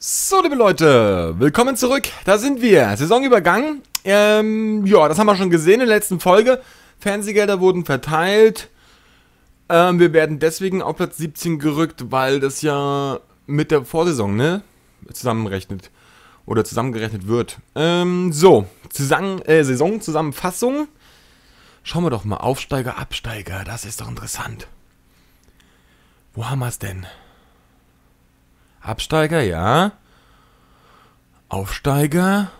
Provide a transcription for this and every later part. So, liebe Leute, willkommen zurück. Da sind wir. Saisonübergang. Ja, das haben wir schon gesehen in der letzten Folge. Fernsehgelder wurden verteilt. Wir werden deswegen auf Platz 17 gerückt, weil das ja mit der Vorsaison, ne, zusammenrechnet oder zusammengerechnet wird. So, Saisonzusammenfassung. Schauen wir doch mal. Aufsteiger, Absteiger. Das ist doch interessant. Wo haben wir es denn? Absteiger, ja. Aufsteiger.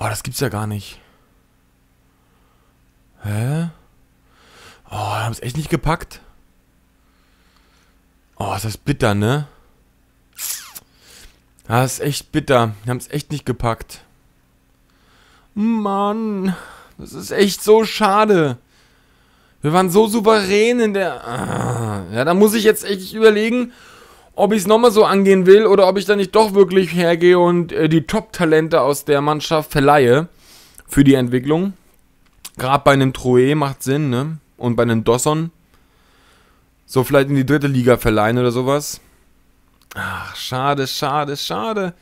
Oh, das gibt's ja gar nicht. Hä? Oh, haben es echt nicht gepackt. Oh, ist das bitter, ne? Das ist echt bitter. Wir haben es echt nicht gepackt. Mann, das ist echt so schade. Wir waren so souverän in der... Ja, da muss ich jetzt echt überlegen, ob ich es nochmal so angehen will oder ob ich da nicht doch wirklich hergehe und die Top-Talente aus der Mannschaft verleihe für die Entwicklung. Gerade bei einem Troué macht Sinn, ne? Und bei einem Dosson. So vielleicht in die dritte Liga verleihen oder sowas. Ach, schade, schade, schade.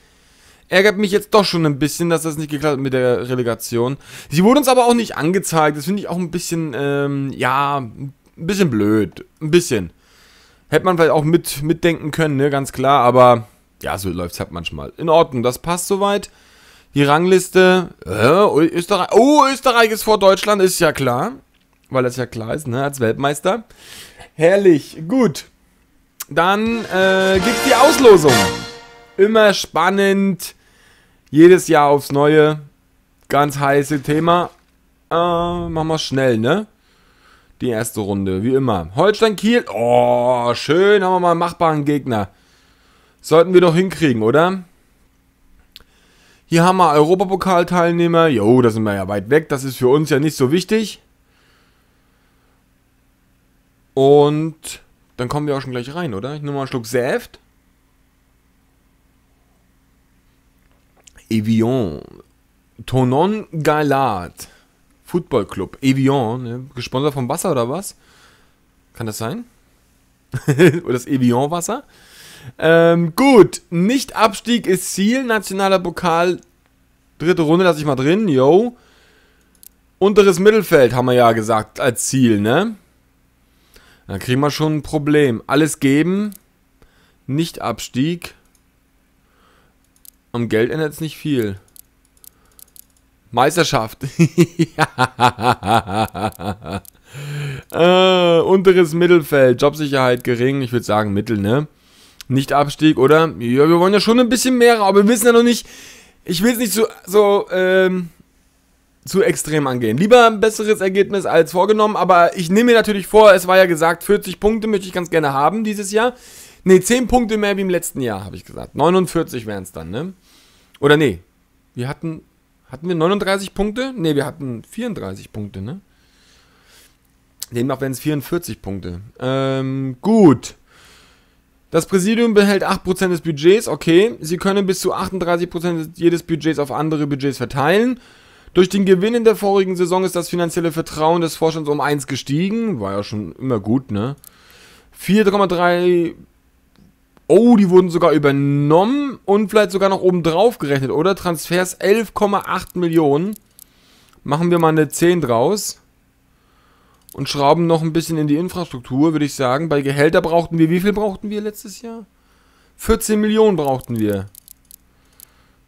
Ärgert mich jetzt doch schon ein bisschen, dass das nicht geklappt hat mit der Relegation. Sie wurde uns aber auch nicht angezeigt. Das finde ich auch ein bisschen, ja, ein bisschen blöd. Ein bisschen. Hätte man vielleicht auch mitdenken können, ne, ganz klar, aber ja, so läuft es halt manchmal. In Ordnung, das passt soweit. Die Rangliste, Österreich, oh, Österreich ist vor Deutschland, ist ja klar, weil das ja klar ist, ne, als Weltmeister. Herrlich, gut. Dann gibt's die Auslosung. Immer spannend, jedes Jahr aufs Neue, ganz heißes Thema. Machen wir schnell, ne? Die erste Runde, wie immer. Holstein-Kiel. Oh, schön. Haben wir mal einen machbaren Gegner. Sollten wir doch hinkriegen, oder? Hier haben wir Europapokal-Teilnehmer. Jo, da sind wir ja weit weg. Das ist für uns ja nicht so wichtig. Und dann kommen wir auch schon gleich rein, oder? Ich nehme mal einen Schluck Saft. Evian Tonon Galat. Footballclub, Evian, ne? Gesponsert vom Wasser oder was? Kann das sein? Oder das Evian-Wasser? Gut, Nicht-Abstieg ist Ziel, nationaler Pokal, dritte Runde, lasse ich mal drin, yo. Unteres Mittelfeld, haben wir ja gesagt, als Ziel, ne? Dann kriegen wir schon ein Problem. Alles geben, Nicht-Abstieg. Am Geld ändert es nicht viel. Meisterschaft. Ja. Unteres Mittelfeld. Jobsicherheit gering. Ich würde sagen Mittel, ne? Nicht Abstieg, oder? Ja, wir wollen ja schon ein bisschen mehr, aber wir wissen ja noch nicht. Ich will es nicht zu extrem angehen. Lieber ein besseres Ergebnis als vorgenommen, aber ich nehme mir natürlich vor, es war ja gesagt, 40 Punkte möchte ich ganz gerne haben dieses Jahr. Ne, 10 Punkte mehr wie im letzten Jahr, habe ich gesagt. 49 wären es dann, ne? Oder nee. Wir hatten... Hatten wir 39 Punkte? Ne, wir hatten 34 Punkte, ne? Demnach wären es 44 Punkte. Gut. Das Präsidium behält 8% des Budgets. Okay, sie können bis zu 38% jedes Budgets auf andere Budgets verteilen. Durch den Gewinn in der vorigen Saison ist das finanzielle Vertrauen des Vorstands um 1 gestiegen. War ja schon immer gut, ne? 4,3... Oh, die wurden sogar übernommen und vielleicht sogar noch oben drauf gerechnet, oder? Transfers 11,8 Millionen. Machen wir mal eine 10 draus. Und schrauben noch ein bisschen in die Infrastruktur, würde ich sagen. Bei Gehälter brauchten wir, wie viel brauchten wir letztes Jahr? 14 Millionen brauchten wir.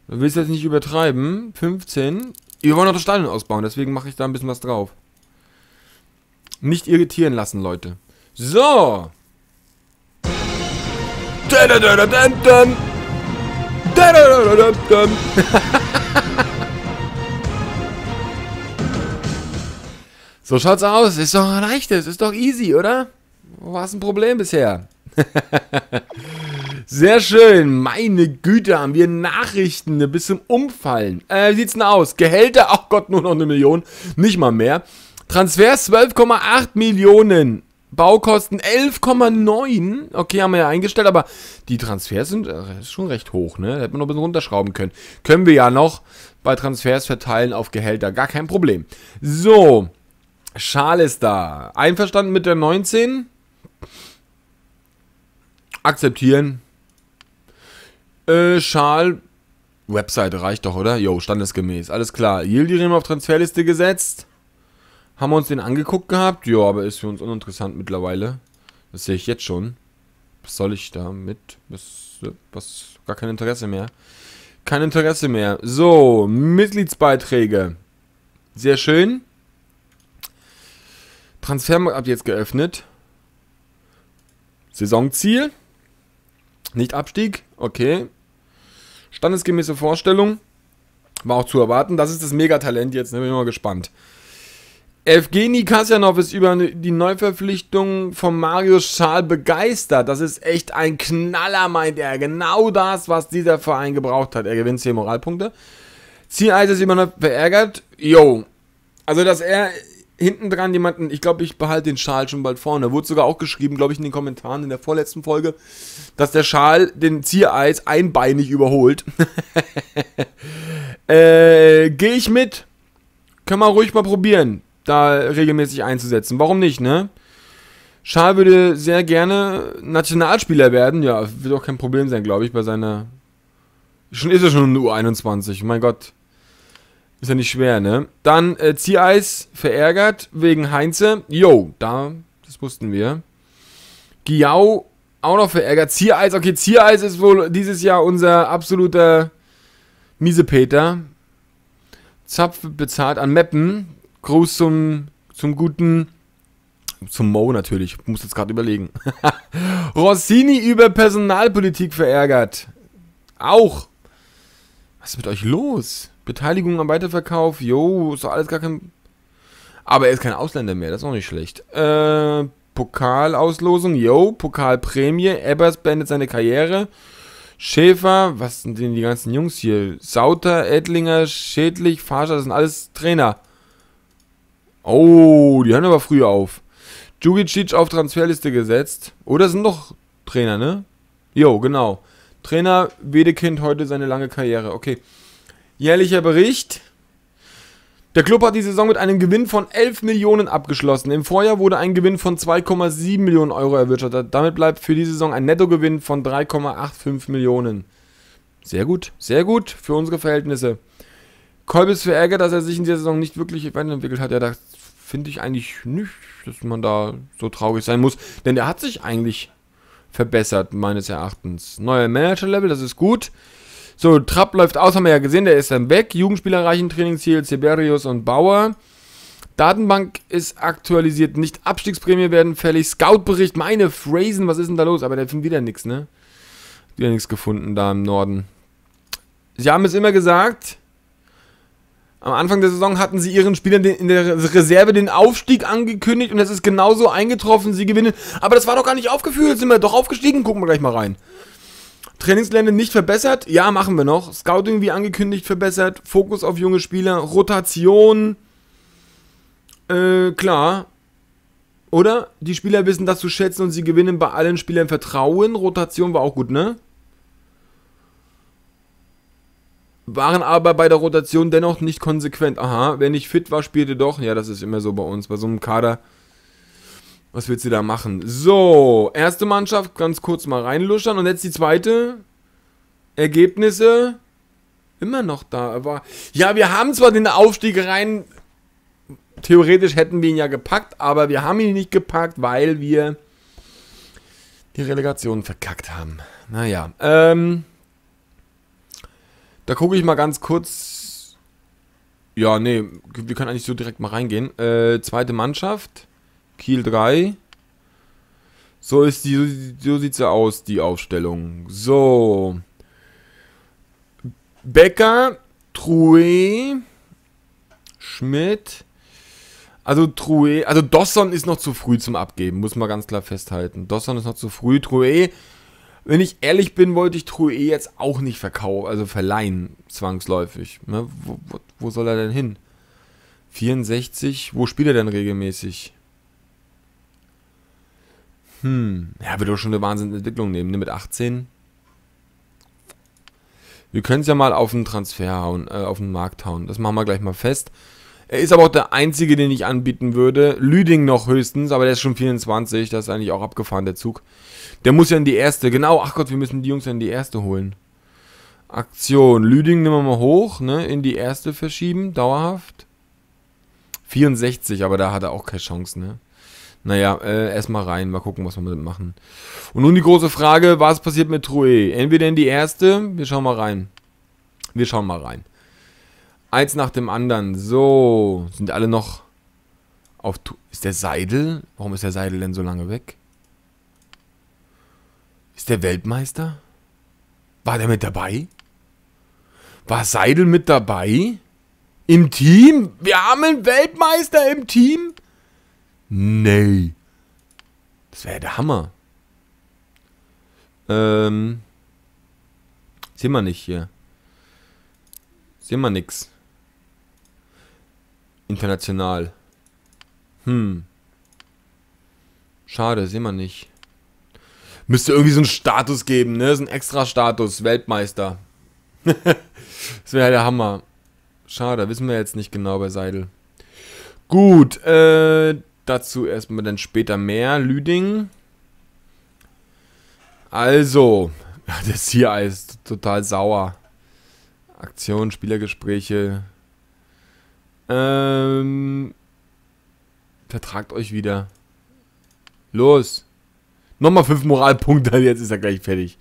Du willst jetzt nicht übertreiben. 15. Wir wollen noch das Stadion ausbauen, deswegen mache ich da ein bisschen was drauf. Nicht irritieren lassen, Leute. So. So schaut's aus. Ist doch ein leichtes. Ist doch easy, oder? War's ein Problem bisher? Sehr schön. Meine Güte, haben wir Nachrichten bis zum Umfallen. Wie sieht's denn aus? Gehälter? Ach Gott, nur noch 1 Million. Nicht mal mehr. Transfers 12,8 Millionen. Baukosten 11,9. Okay, haben wir ja eingestellt, aber die Transfers sind schon recht hoch, ne? Hätte man noch ein bisschen runterschrauben können. Können wir ja noch bei Transfers verteilen auf Gehälter. Gar kein Problem. So. Schal ist da. Einverstanden mit der 19? Akzeptieren. Schal. Webseite reicht doch, oder? Jo, standesgemäß. Alles klar. Yildirim auf Transferliste gesetzt. Haben wir uns den angeguckt gehabt? Jo, aber ist für uns uninteressant mittlerweile. Das sehe ich jetzt schon. Was soll ich damit? Was? Gar kein Interesse mehr. Kein Interesse mehr. So, Mitgliedsbeiträge. Sehr schön. Transfermarkt ab jetzt geöffnet. Saisonziel. Nicht Abstieg. Okay. Standesgemäße Vorstellung. War auch zu erwarten. Das ist das Megatalent jetzt. Ne? Bin ich mal gespannt. Evgeny Kasjanov ist über die Neuverpflichtung von Marius Schal begeistert. Das ist echt ein Knaller, meint er. Genau das, was dieser Verein gebraucht hat. Er gewinnt 10 Moralpunkte. Ziereis ist immer noch verärgert. Yo. Also, dass er hinten dran jemanden... Ich glaube, ich behalte den Schal schon bald vorne. Wurde sogar auch geschrieben, glaube ich, in den Kommentaren in der vorletzten Folge, dass der Schal den Ziereis einbeinig überholt. Gehe ich mit? Können wir ruhig mal probieren, da regelmäßig einzusetzen. Warum nicht, ne? Schal würde sehr gerne Nationalspieler werden. Ja, wird auch kein Problem sein, glaube ich, bei seiner... Schon ist er schon in U21, mein Gott. Ist ja nicht schwer, ne? Dann Ziereis verärgert wegen Heinze. Jo, da, das wussten wir. Giao auch noch verärgert. Ziereis, okay, Ziereis ist wohl dieses Jahr unser absoluter Miesepeter. Zapf bezahlt an Meppen. Gruß zum guten... Zum Mo natürlich, ich muss jetzt gerade überlegen. Rossini über Personalpolitik verärgert. Auch. Was ist mit euch los? Beteiligung am Weiterverkauf. Jo, ist doch alles gar kein... Aber er ist kein Ausländer mehr, das ist auch nicht schlecht. Pokalauslosung. Jo, Pokalprämie. Ebbers beendet seine Karriere. Schäfer. Was sind denn die ganzen Jungs hier? Sauter, Edlinger, Schädlich, Farscher. Das sind alles Trainer. Oh, die hören aber früh auf. Djurgicic auf Transferliste gesetzt. Oh, das sind doch Trainer, ne? Jo, genau. Trainer Wedekind heute seine lange Karriere. Okay. Jährlicher Bericht. Der Club hat die Saison mit einem Gewinn von 11 Millionen abgeschlossen. Im Vorjahr wurde ein Gewinn von 2,7 Millionen Euro erwirtschaftet. Damit bleibt für die Saison ein Nettogewinn von 3,85 Millionen. Sehr gut für unsere Verhältnisse. Kolb ist verärgert, dass er sich in dieser Saison nicht wirklich weiterentwickelt hat. Ja, das finde ich eigentlich nicht, dass man da so traurig sein muss. Denn er hat sich eigentlich verbessert, meines Erachtens. Neuer Manager-Level, das ist gut. So, Trapp läuft aus, haben wir ja gesehen, der ist dann weg. Jugendspieler erreichen Trainingsziel, Siberius und Bauer. Datenbank ist aktualisiert, nicht Abstiegsprämie werden fällig. Scoutbericht, meine Phrasen, was ist denn da los? Aber der findet wieder nichts, ne? Wieder nichts gefunden da im Norden. Sie haben es immer gesagt, am Anfang der Saison hatten sie ihren Spielern in der Reserve den Aufstieg angekündigt und es ist genauso eingetroffen, sie gewinnen. Aber das war doch gar nicht aufgeführt, sind wir doch aufgestiegen, gucken wir gleich mal rein. Trainingsgelände nicht verbessert? Ja, machen wir noch. Scouting wie angekündigt verbessert. Fokus auf junge Spieler. Rotation. Klar. Oder? Die Spieler wissen das zu schätzen und sie gewinnen bei allen Spielern Vertrauen. Rotation war auch gut, ne? Waren aber bei der Rotation dennoch nicht konsequent. Aha, wer nicht fit war, spielte doch. Ja, das ist immer so bei uns, bei so einem Kader. Was willst du da machen? So, erste Mannschaft, ganz kurz mal reinluschern. Und jetzt die zweite. Ergebnisse. Immer noch da. Aber ja, wir haben zwar den Aufstieg rein. Theoretisch hätten wir ihn ja gepackt. Aber wir haben ihn nicht gepackt, weil wir die Relegation verkackt haben. Naja. Da gucke ich mal ganz kurz. Ja, nee. Wir können eigentlich so direkt mal reingehen. Zweite Mannschaft. Kiel 3. So ist die, so sieht sie aus, die Aufstellung. So. Becker, Troué, Schmidt. Also Troué, also Dosson ist noch zu früh zum Abgeben, muss man ganz klar festhalten. Dosson ist noch zu früh, Troué. Wenn ich ehrlich bin, wollte ich Troué jetzt auch nicht verkaufen, also verleihen, zwangsläufig. Ne? Wo soll er denn hin? 64, wo spielt er denn regelmäßig? Ja, wird doch schon eine Wahnsinnsentwicklung nehmen, ne, mit 18. Wir können es ja mal auf den Transfer hauen, auf den Markt hauen. Das machen wir gleich mal fest. Er ist aber auch der Einzige, den ich anbieten würde. Lüding noch höchstens, aber der ist schon 24. Das ist eigentlich auch abgefahren, der Zug. Der muss ja in die erste. Genau, ach Gott, wir müssen die Jungs ja in die erste holen. Aktion. Lüding nehmen wir mal hoch, ne? In die erste verschieben, dauerhaft. 64, aber da hat er auch keine Chance, ne? Naja, erstmal rein, mal gucken, was wir damit machen. Und nun die große Frage, was passiert mit Troué? Entweder in die erste, wir schauen mal rein. Wir schauen mal rein. Eins nach dem anderen. So, sind alle noch auf... Ist der Seidel? Warum ist der Seidel denn so lange weg? Ist der Weltmeister? War der mit dabei? War Seidel mit dabei? Im Team? Wir haben einen Weltmeister im Team? Nee. Das wäre ja der Hammer. Sehen wir nicht hier. Sehen wir nix. International. Schade, sehen wir nicht. Müsste irgendwie so einen Status geben, ne? So ein extra Status. Weltmeister. Das wäre ja der Hammer. Schade, wissen wir jetzt nicht genau bei Seidel. Gut, dazu erstmal dann später mehr. Lüding. Also, das hier ist total sauer. Aktion, Spielergespräche. Vertragt euch wieder. Los. Nochmal 5 Moralpunkte, jetzt ist er gleich fertig.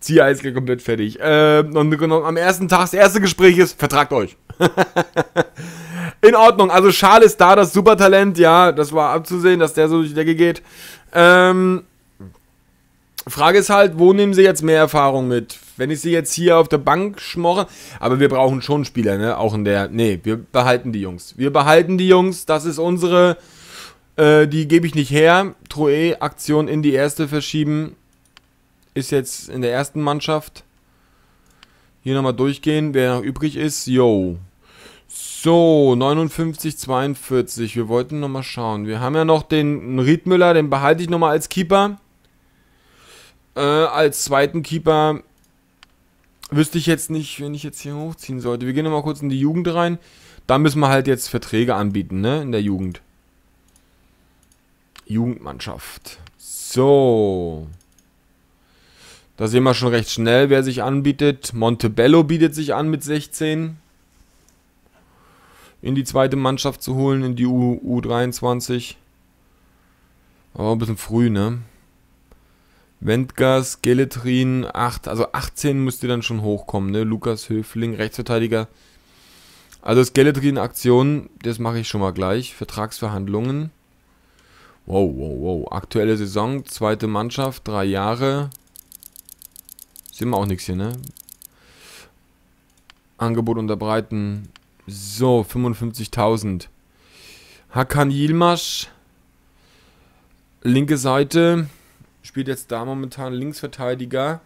Ziereis ist komplett fertig. Und am ersten Tag, das erste Gespräch ist, vertragt euch. In Ordnung, also Schal ist da, das Supertalent, ja, das war abzusehen, dass der so durch die Decke geht. Frage ist halt, wo nehmen sie jetzt mehr Erfahrung mit? Wenn ich sie jetzt hier auf der Bank schmorre, aber wir brauchen schon Spieler, ne? Auch in der, nee, wir behalten die Jungs. Wir behalten die Jungs, das ist unsere, die gebe ich nicht her. Troué, Aktion in die erste verschieben, ist jetzt in der ersten Mannschaft. Hier nochmal durchgehen, wer noch übrig ist, yo. So, 59, 42, wir wollten nochmal schauen. Wir haben ja noch den Riedmüller, den behalte ich nochmal als Keeper. Als zweiten Keeper wüsste ich jetzt nicht, wenn ich jetzt hier hochziehen sollte. Wir gehen nochmal kurz in die Jugend rein. Da müssen wir halt jetzt Verträge anbieten, ne? In der Jugend. Jugendmannschaft. So. Da sehen wir schon recht schnell, wer sich anbietet. Montebello bietet sich an mit 16. In die zweite Mannschaft zu holen, in die U23. Aber ein bisschen früh, ne? Wendgas, Skeletrin, 8, also 18 müsste dann schon hochkommen, ne? Lukas Höfling, Rechtsverteidiger. Also Skeletrin-Aktion, das mache ich schon mal gleich. Vertragsverhandlungen. Wow, wow, wow. Aktuelle Saison, zweite Mannschaft, 3 Jahre. Sehen wir auch nichts hier, ne? Angebot unterbreiten. So, 55.000. Hakan Yilmaz. Linke Seite. Spielt jetzt da momentan Linksverteidiger.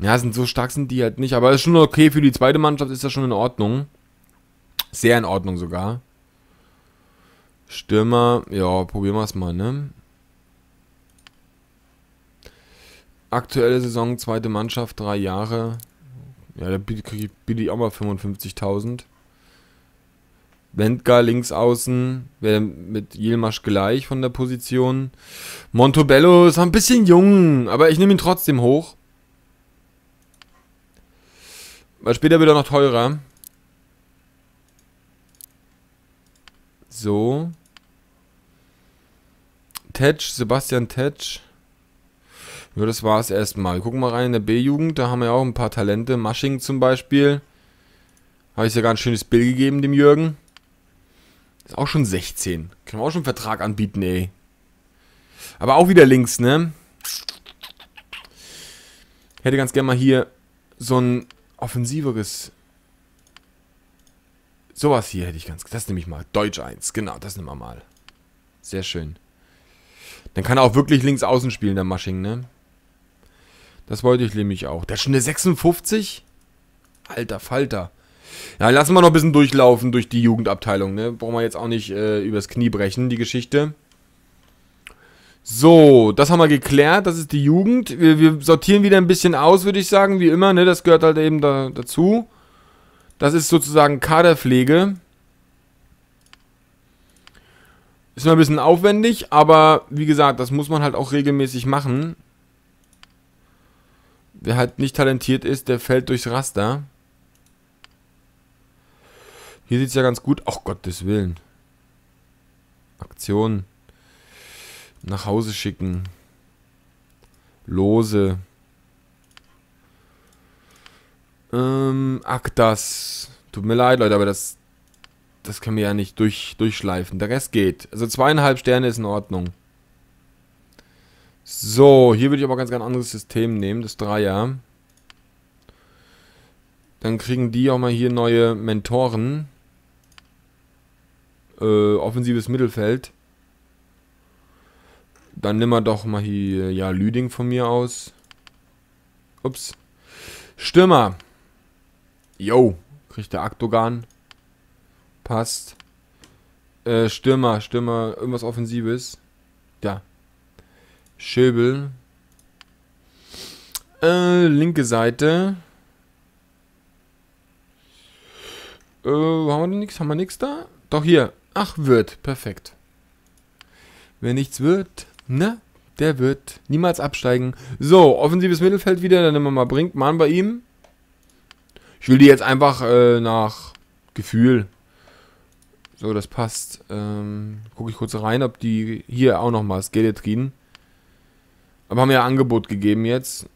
Ja, sind so stark sind die halt nicht. Aber ist schon okay für die zweite Mannschaft. Ist das schon in Ordnung. Sehr in Ordnung sogar. Stürmer. Ja, probieren wir es mal, ne? Aktuelle Saison, zweite Mannschaft, 3 Jahre. Ja, da biete ich auch mal 55.000. Wendgar links außen, wäre mit Yilmaz gleich von der Position. Montebello ist ein bisschen jung, aber ich nehme ihn trotzdem hoch. Weil später wird er noch teurer. So. Tetsch, Sebastian Tetsch. Ja, das war es erstmal. Wir gucken mal rein in der B-Jugend, da haben wir ja auch ein paar Talente. Masching zum Beispiel. Habe ich ja ganz schönes Bild gegeben, dem Jürgen. Ist auch schon 16. Können wir auch schon einen Vertrag anbieten, ey. Aber auch wieder links, ne? Hätte ganz gerne mal hier so ein offensiveres... Sowas hier hätte ich ganz... Das nehme ich mal. Deutsch 1. Genau, das nehmen wir mal. Sehr schön. Dann kann er auch wirklich links außen spielen, der Masching, ne? Das wollte ich nämlich auch. Der ist schon eine 56? Alter Falter. Ja, lassen wir noch ein bisschen durchlaufen durch die Jugendabteilung, ne? Brauchen wir jetzt auch nicht übers Knie brechen, die Geschichte. So, das haben wir geklärt. Das ist die Jugend. Wir sortieren wieder ein bisschen aus, würde ich sagen, wie immer, ne? Das gehört halt eben dazu. Das ist sozusagen Kaderpflege. Ist noch ein bisschen aufwendig, aber wie gesagt, das muss man halt auch regelmäßig machen. Wer halt nicht talentiert ist, der fällt durchs Raster. Hier sieht es ja ganz gut. Ach, Gottes Willen. Aktion. Nach Hause schicken. Lose. Aktas. Tut mir leid, Leute, aber das können wir ja nicht durchschleifen. Der Rest geht. Also 2,5 Sterne ist in Ordnung. So, hier würde ich aber ganz gerne ein anderes System nehmen. Das Dreier. Dann kriegen die auch mal hier neue Mentoren. Offensives Mittelfeld. Dann nehmen wir doch mal hier, ja, Lüding von mir aus. Ups. Stürmer. Yo, kriegt der Aktogan. Passt. Stürmer, irgendwas Offensives. Ja. Schöbel. Linke Seite. Haben wir denn nichts? Haben wir nichts da? Doch hier. Ach, wird. Perfekt. Wer nichts wird, ne? Der wird niemals absteigen. So, offensives Mittelfeld wieder. Dann nehmen wir mal Brinkmann bei ihm. Ich will die jetzt einfach nach Gefühl. So, das passt. Gucke ich kurz rein, ob die hier auch nochmal Skeletrin. Aber haben ja Angebot gegeben jetzt.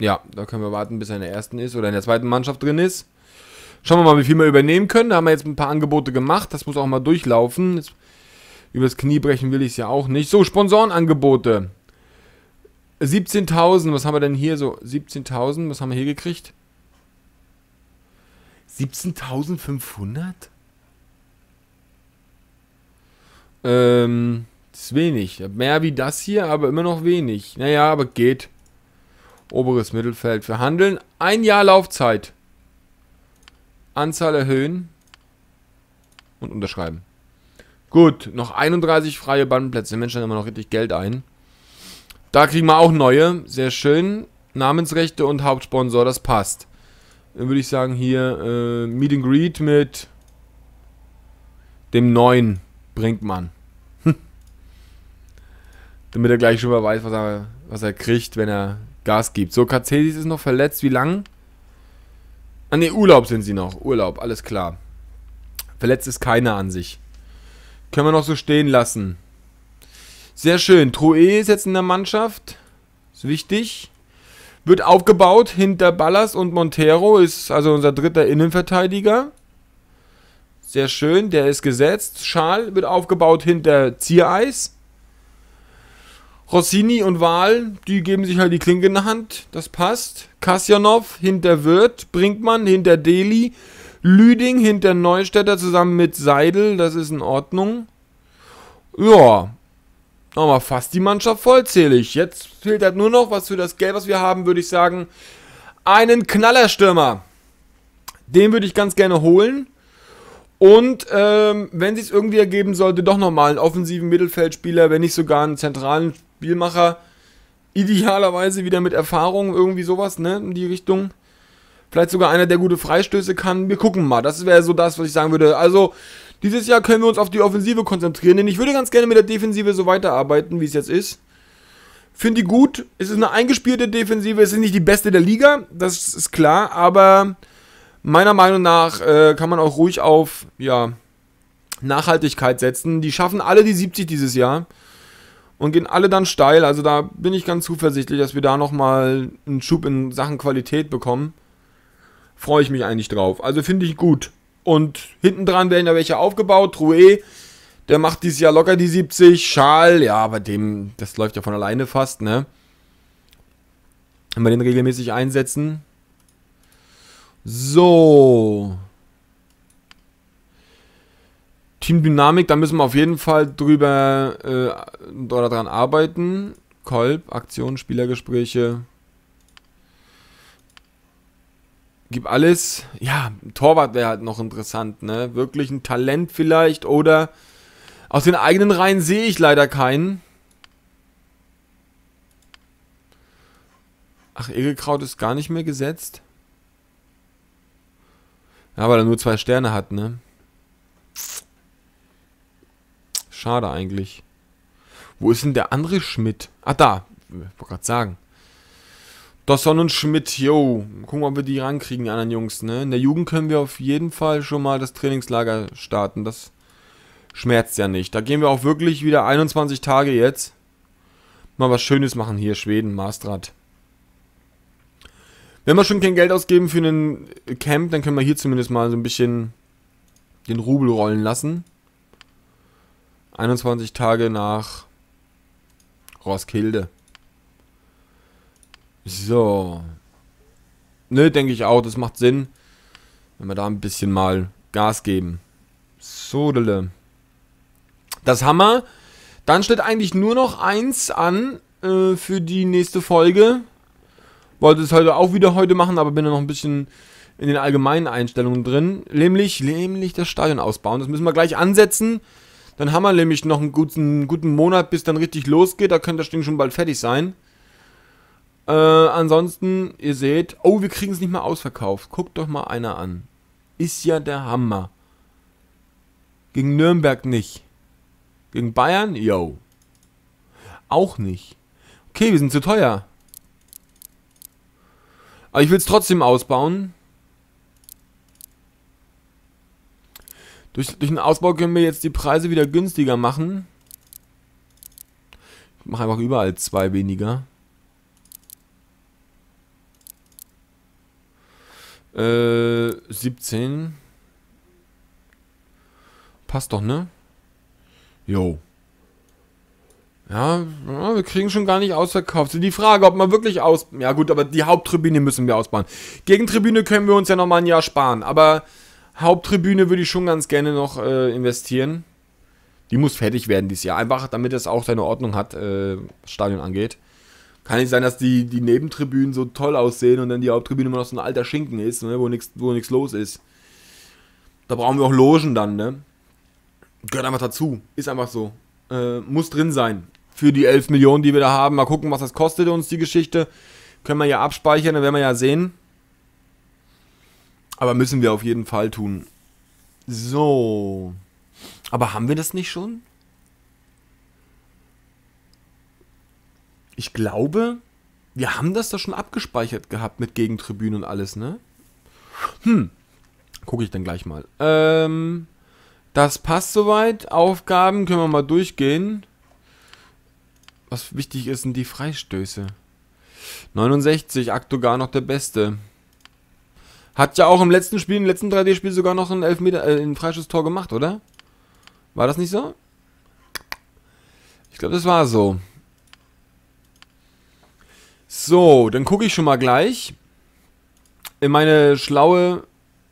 Ja, da können wir warten, bis er in der ersten ist oder in der zweiten Mannschaft drin ist. Schauen wir mal, wie viel wir übernehmen können. Da haben wir jetzt ein paar Angebote gemacht. Das muss auch mal durchlaufen. Jetzt, übers Knie brechen will ich es ja auch nicht. So, Sponsorenangebote. 17.000. Was haben wir denn hier so? 17.000. Was haben wir hier gekriegt? 17.500? Das ist wenig. Mehr wie das hier, aber immer noch wenig. Naja, aber geht. Oberes Mittelfeld verhandeln. 1 Jahr Laufzeit. Anzahl erhöhen. Und unterschreiben. Gut, noch 31 freie Bandenplätze. Mensch, dann immer noch richtig Geld ein. Da kriegen wir auch neue. Sehr schön. Namensrechte und Hauptsponsor, das passt. Dann würde ich sagen hier Meet and Greet mit dem neuen Brinkmann. Damit er gleich schon mal weiß, was er kriegt, wenn er Gas gibt. So, Kacesis ist noch verletzt. Wie lang? Ah ne, Urlaub sind sie noch. Urlaub, alles klar. Verletzt ist keiner an sich. Können wir noch so stehen lassen. Sehr schön. Troué ist jetzt in der Mannschaft. Ist wichtig. Wird aufgebaut hinter Ballas und Montero. Ist also unser dritter Innenverteidiger. Sehr schön. Der ist gesetzt. Schal wird aufgebaut hinter Ziereis. Rossini und Wahl, die geben sich halt die Klinke in der Hand. Das passt. Kasjanov hinter Wirth. Brinkmann hinter Deli. Lüding hinter Neustädter zusammen mit Seidel. Das ist in Ordnung. Ja. Nochmal fast die Mannschaft vollzählig. Jetzt fehlt halt nur noch, was für das Geld, was wir haben, würde ich sagen, einen Knallerstürmer. Den würde ich ganz gerne holen. Und wenn es sich irgendwie ergeben sollte, doch nochmal einen offensiven Mittelfeldspieler, wenn nicht sogar einen zentralen Spielmacher. Idealerweise wieder mit Erfahrung, irgendwie sowas, ne, in die Richtung. Vielleicht sogar einer, der gute Freistöße kann. Wir gucken mal, das wäre so das, was ich sagen würde. Also, dieses Jahr können wir uns auf die Offensive konzentrieren, denn ich würde ganz gerne mit der Defensive so weiterarbeiten, wie es jetzt ist. Finde die gut, es ist eine eingespielte Defensive, es ist nicht die beste der Liga, das ist klar, aber... meiner Meinung nach kann man auch ruhig auf, ja, Nachhaltigkeit setzen. Die schaffen alle die 70 dieses Jahr und gehen alle dann steil. Also da bin ich ganz zuversichtlich, dass wir da nochmal einen Schub in Sachen Qualität bekommen. Freue ich mich eigentlich drauf. Also finde ich gut. Und hinten dran werden da welche aufgebaut. Troué, der macht dieses Jahr locker die 70. Schal, ja, bei dem, das läuft ja von alleine fast, ne? Wenn wir den regelmäßig einsetzen... So. Teamdynamik, da müssen wir auf jeden Fall drüber oder dran arbeiten. Kolb, Aktion, Spielergespräche. Gib alles. Ja, Torwart wäre halt noch interessant, ne? Wirklich ein Talent vielleicht oder aus den eigenen Reihen sehe ich leider keinen. Ach, Egelkraut ist gar nicht mehr gesetzt. Ja, weil er nur 2 Sterne hat, ne? Schade eigentlich. Wo ist denn der andere Schmidt? Ach, da. Ich wollte gerade sagen. Dosson und Schmidt, yo. Gucken, ob wir die rankriegen, die anderen Jungs, ne? In der Jugend können wir auf jeden Fall schon mal das Trainingslager starten. Das schmerzt ja nicht. Da gehen wir auch wirklich wieder 21 Tage jetzt. Mal was Schönes machen hier, Schweden, Maastricht. Wenn wir schon kein Geld ausgeben für einen Camp, dann können wir hier zumindest mal so ein bisschen den Rubel rollen lassen. 21 Tage nach Roskilde. So. Ne, denke ich auch. Das macht Sinn, wenn wir da ein bisschen mal Gas geben. Sodele. Das haben wir. Dann steht eigentlich nur noch eins an für die nächste Folge. Wollte es heute auch wieder heute machen, aber bin da noch ein bisschen in den allgemeinen Einstellungen drin. Nämlich das Stadion ausbauen. Das müssen wir gleich ansetzen. Dann haben wir nämlich noch einen guten Monat, bis dann richtig losgeht. Da könnte das Ding schon bald fertig sein. Ansonsten, ihr seht, oh, wir kriegen es nicht mehr ausverkauft. Guckt doch mal einer an. Ist ja der Hammer. Gegen Nürnberg nicht. Gegen Bayern? Yo. Auch nicht. Okay, wir sind zu teuer. Aber ich will es trotzdem ausbauen. Durch den Ausbau können wir jetzt die Preise wieder günstiger machen. Ich mache einfach überall 2 weniger. $17. Passt doch, ne? Jo. Ja, wir kriegen schon gar nicht ausverkauft. Die Frage, ob man wirklich aus... Ja gut, aber die Haupttribüne müssen wir ausbauen. Gegentribüne können wir uns ja nochmal ein Jahr sparen. Aber Haupttribüne würde ich schon ganz gerne noch investieren. Die muss fertig werden dieses Jahr. Einfach, damit es auch seine Ordnung hat, Stadion angeht. Kann nicht sein, dass die Nebentribünen so toll aussehen und dann die Haupttribüne immer noch so ein alter Schinken ist, ne, wo nichts los ist. Da brauchen wir auch Logen dann, ne? Gehört einfach dazu. Ist einfach so. Muss drin sein. Für die 11 Millionen, die wir da haben. Mal gucken, was das kostet uns, die Geschichte. Können wir ja abspeichern, dann werden wir ja sehen. Aber müssen wir auf jeden Fall tun. So. Aber haben wir das nicht schon? Ich glaube, wir haben das doch schon abgespeichert gehabt mit Gegentribünen und alles, ne? Gucke ich dann gleich mal. Das passt soweit. Aufgaben können wir mal durchgehen. Was wichtig ist, sind die Freistöße. 69, Aktogar noch der Beste. Hat ja auch im letzten Spiel, im letzten 3D-Spiel sogar noch ein Elfmeter, ein Freischusstor gemacht, oder? War das nicht so? Ich glaube, das war so. So, dann gucke ich schon mal gleich in meine schlaue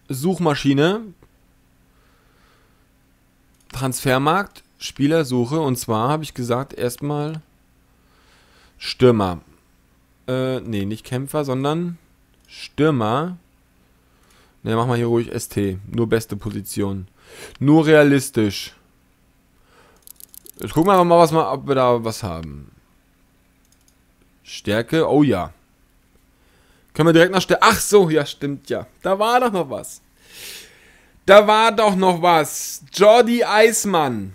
Suchmaschine. Transfermarkt, Spielersuche, und zwar habe ich gesagt, erstmal Stürmer. Nee, nicht Kämpfer, sondern Stürmer. Ne, mach mal hier ruhig ST. Nur beste Position. Nur realistisch. Jetzt gucken wir aber mal, ob wir da was haben. Stärke, oh ja. Können wir direkt nach Stärke... Ach so, ja, stimmt, ja. Da war doch noch was. Jordi Eismann.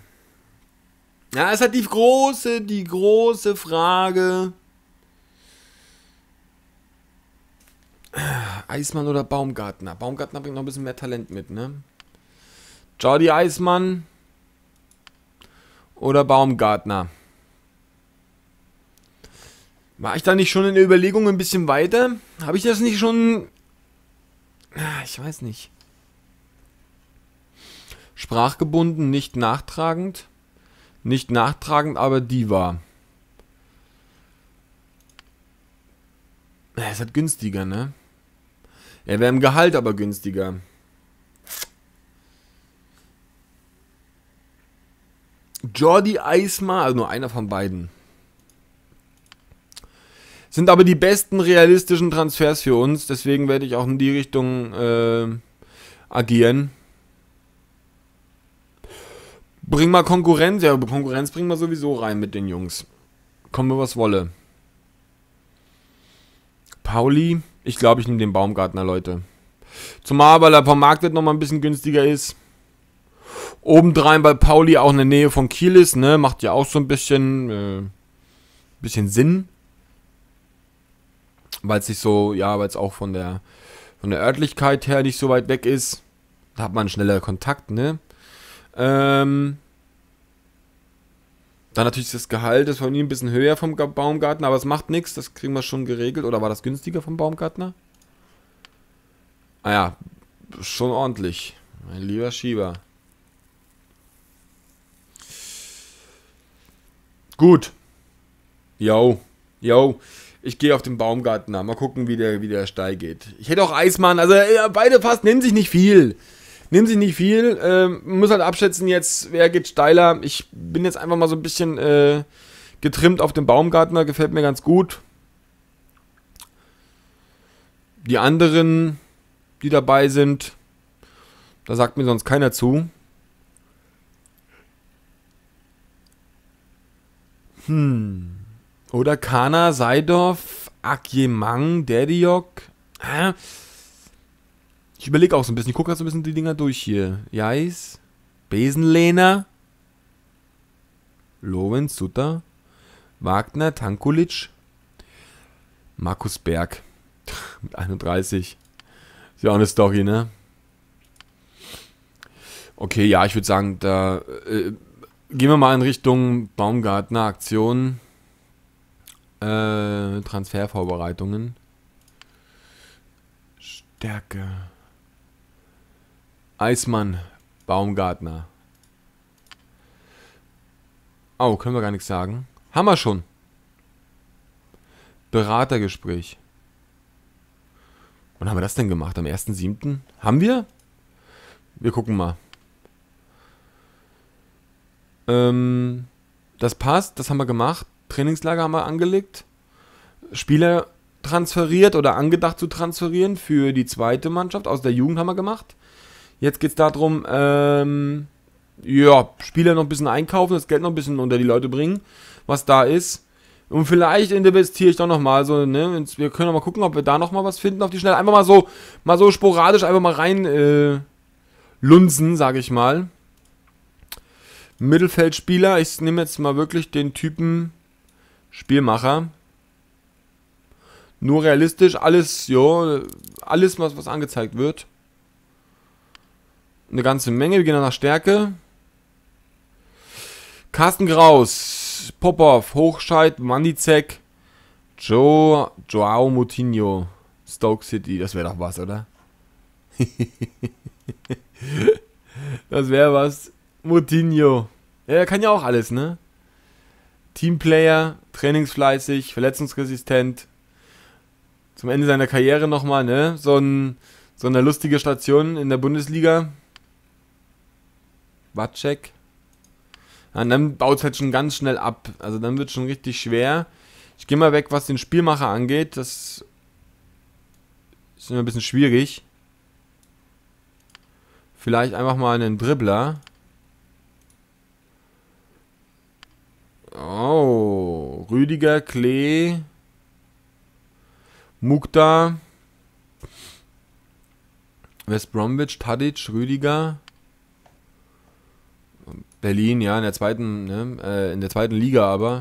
Ja, es hat die große Frage. Eismann oder Baumgartner? Baumgartner bringt noch ein bisschen mehr Talent mit, ne? Jordi Eismann oder Baumgartner? War ich da nicht schon in der Überlegung ein bisschen weiter? Habe ich das nicht schon... Ich weiß nicht. Sprachgebunden, nicht nachtragend. Nicht nachtragend, aber die war. Es hat günstiger, ne? Er wäre im Gehalt aber günstiger. Jordi Eismann, also nur einer von beiden. Sind aber die besten realistischen Transfers für uns, deswegen werde ich auch in die Richtung agieren. Bring mal Konkurrenz, ja, Konkurrenz bringen wir sowieso rein mit den Jungs. Komme, was wolle. Pauli, ich glaube, ich nehme den Baumgartner, Leute. Zumal, weil er vom Marktwert nochmal ein bisschen günstiger ist. Obendrein, weil Pauli auch in der Nähe von Kiel ist, ne, macht ja auch so ein bisschen Sinn. weil es nicht so, ja, weil es auch von der Örtlichkeit her nicht so weit weg ist. Da hat man schneller Kontakt, ne? Dann natürlich das Gehalt ist von ihm ein bisschen höher vom Baumgartner, aber es macht nichts, das kriegen wir schon geregelt. Oder war das günstiger vom Baumgartner? Ah ja, schon ordentlich. Mein lieber Schieber. Gut. Yo. Yo. Ich gehe auf den Baumgartner. Mal gucken, wie der Steil geht. Ich hätte auch Eismann. Also beide fast nehmen sich nicht viel. Nehmen sich nicht viel. Muss halt abschätzen jetzt, wer geht steiler. Ich bin jetzt einfach mal so ein bisschen getrimmt auf den Baumgartner. Gefällt mir ganz gut. Die anderen, die dabei sind, da sagt mir sonst keiner zu. Oder Kana, Seidorf, Akjemang, Derdiok. Ich überlege auch so ein bisschen. Ich gucke gerade so ein bisschen die Dinger durch hier. Jais, Besenlehner, Lorenz, Sutter, Wagner, Tankulic, Markus Berg. Mit 31. Ist ja auch eine Story, ne? Okay, ja, ich würde sagen, da gehen wir mal in Richtung Baumgartner Aktion. Transfervorbereitungen. Stärke. Eismann. Baumgartner. Oh, können wir gar nichts sagen. Haben wir schon. Beratergespräch. Wann haben wir das denn gemacht? Am 1.7.? Haben wir? Wir gucken mal. Das passt, das haben wir gemacht. Trainingslager haben wir angelegt. Spieler transferiert oder angedacht zu transferieren für die zweite Mannschaft. Aus der Jugend haben wir gemacht. Jetzt geht es darum, ja, Spieler noch ein bisschen einkaufen, das Geld noch ein bisschen unter die Leute bringen, was da ist. Und vielleicht investiere ich doch nochmal so, ne? Wir können mal gucken, ob wir da nochmal was finden auf die Schnelle. Einfach mal so sporadisch einfach mal rein lunsen, sage ich mal. Mittelfeldspieler, ich nehme jetzt mal wirklich den Typen Spielmacher. Nur realistisch, alles, jo, alles, was angezeigt wird. Eine ganze Menge, wir gehen dann nach Stärke. Carsten Graus, Popov, Hochscheid, Mandizek, Joao Moutinho, Stoke City, das wäre doch was, oder? Das wäre was. Moutinho. Ja, er kann ja auch alles, ne? Teamplayer, trainingsfleißig, verletzungsresistent. Zum Ende seiner Karriere nochmal, ne? So eine lustige Station in der Bundesliga. Watschek. Ja, und dann baut es halt schon ganz schnell ab. Also dann wird es schon richtig schwer. Ich gehe mal weg, was den Spielmacher angeht. Das ist immer ein bisschen schwierig. Vielleicht einfach mal einen Dribbler. Oh, Rüdiger, Klee, Mukta, West Bromwich, Tadic, Rüdiger, Berlin, ja, in der zweiten Liga aber.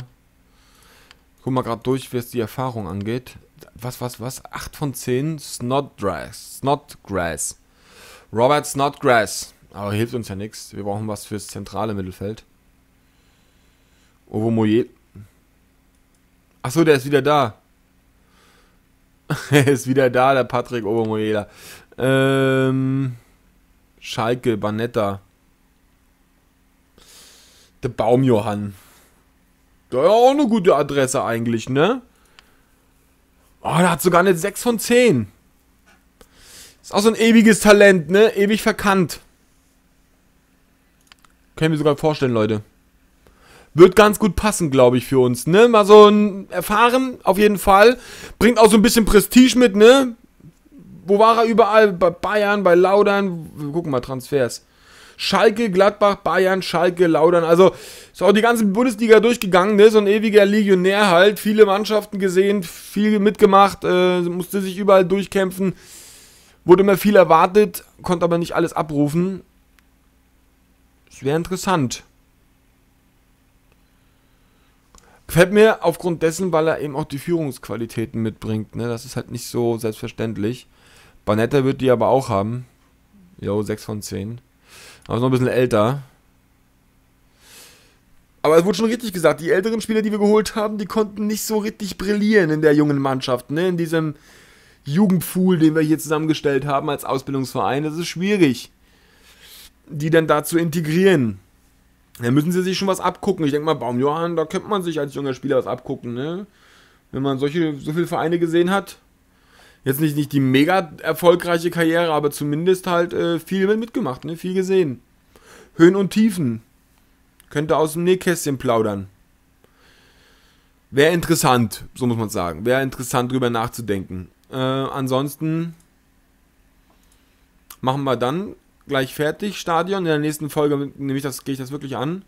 Guck mal gerade durch, was die Erfahrung angeht. Was? 8 von 10, Snodgrass. Robert Snodgrass. Aber hilft uns ja nichts, wir brauchen was fürs zentrale Mittelfeld. Ovomoyel. Achso, der ist wieder da. Er ist wieder da, der Patrick Ovomoyela. Schalke, Banetta. Der Baumjohann. Da ja auch eine gute Adresse eigentlich, ne? Oh, der hat sogar eine 6 von 10. Ist auch so ein ewiges Talent, ne? Ewig verkannt. Können wir sogar vorstellen, Leute. Wird ganz gut passen, glaube ich, für uns, ne? Mal so ein Erfahren, auf jeden Fall. Bringt auch so ein bisschen Prestige mit, ne? Wo war er überall? Bei Bayern, bei Laudern. Wir gucken mal, Transfers. Schalke, Gladbach, Bayern, Schalke, Laudern. Also, ist auch die ganze Bundesliga durchgegangen, ne? So ein ewiger Legionär halt. Viele Mannschaften gesehen, viel mitgemacht, musste sich überall durchkämpfen. Wurde immer viel erwartet, konnte aber nicht alles abrufen. Das wäre interessant. Gefällt mir aufgrund dessen, weil er eben auch die Führungsqualitäten mitbringt. Ne? Das ist halt nicht so selbstverständlich. Banetta wird die aber auch haben. Jo, 6 von 10. Aber ist noch ein bisschen älter. Aber es wurde schon richtig gesagt, die älteren Spieler, die wir geholt haben, die konnten nicht so richtig brillieren in der jungen Mannschaft. Ne? In diesem Jugendpool, den wir hier zusammengestellt haben als Ausbildungsverein. Das ist schwierig, die dann da zu integrieren. Da müssen sie sich schon was abgucken. Ich denke mal, Baumgartner, da könnte man sich als junger Spieler was abgucken, ne? Wenn man so viele Vereine gesehen hat. Jetzt nicht die mega erfolgreiche Karriere, aber zumindest halt viel mitgemacht, ne? Viel gesehen. Höhen und Tiefen. Könnte aus dem Nähkästchen plaudern. Wäre interessant, so muss man sagen. Wäre interessant, drüber nachzudenken. Ansonsten machen wir dann gleich fertig. Stadion. In der nächsten Folge gehe ich das wirklich an.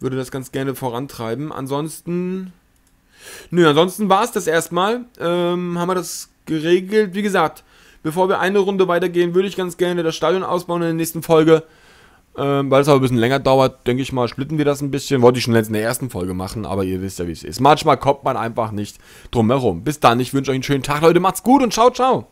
Würde das ganz gerne vorantreiben. Ansonsten. Nö, ansonsten war es das erstmal. Haben wir das geregelt. Wie gesagt, bevor wir eine Runde weitergehen, würde ich ganz gerne das Stadion ausbauen in der nächsten Folge. Weil es aber ein bisschen länger dauert, denke ich mal, splitten wir das ein bisschen. Wollte ich schon jetzt in der ersten Folge machen, aber ihr wisst ja, wie es ist. Manchmal kommt man einfach nicht drum herum. Bis dann, ich wünsche euch einen schönen Tag, Leute. Macht's gut und ciao, ciao.